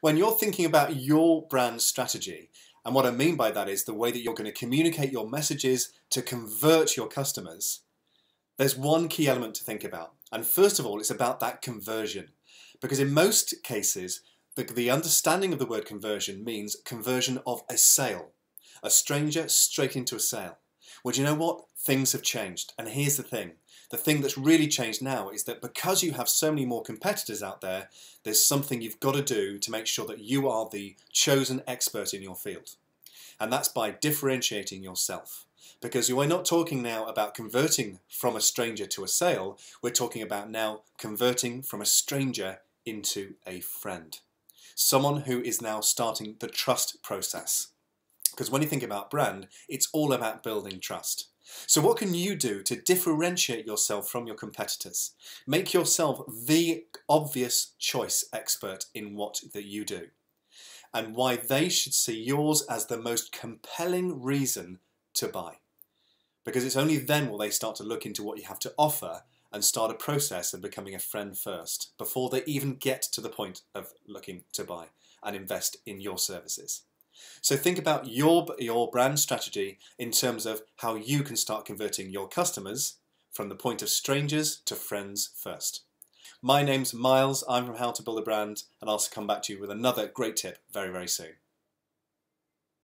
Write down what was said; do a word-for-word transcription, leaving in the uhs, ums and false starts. When you're thinking about your brand strategy, and what I mean by that is the way that you're going to communicate your messages to convert your customers, there's one key element to think about. And first of all, it's about that conversion. Because in most cases, the, the understanding of the word conversion means conversion of a sale. A stranger straight into a sale. Well, do you know what? Things have changed. And here's the thing. The thing that's really changed now is that because you have so many more competitors out there, there's something you've got to do to make sure that you are the chosen expert in your field. And that's by differentiating yourself. Because you are not talking now about converting from a stranger to a sale, we're talking about now converting from a stranger into a friend. Someone who is now starting the trust process. Because when you think about brand, it's all about building trust. So what can you do to differentiate yourself from your competitors? Make yourself the obvious choice expert in what that you do, and why they should see yours as the most compelling reason to buy. Because it's only then will they start to look into what you have to offer and start a process of becoming a friend first, before they even get to the point of looking to buy and invest in your services. So think about your, your brand strategy in terms of how you can start converting your customers from the point of strangers to friends first. My name's Miles, I'm from How to Build a Brand, and I'll come back to you with another great tip very, very soon.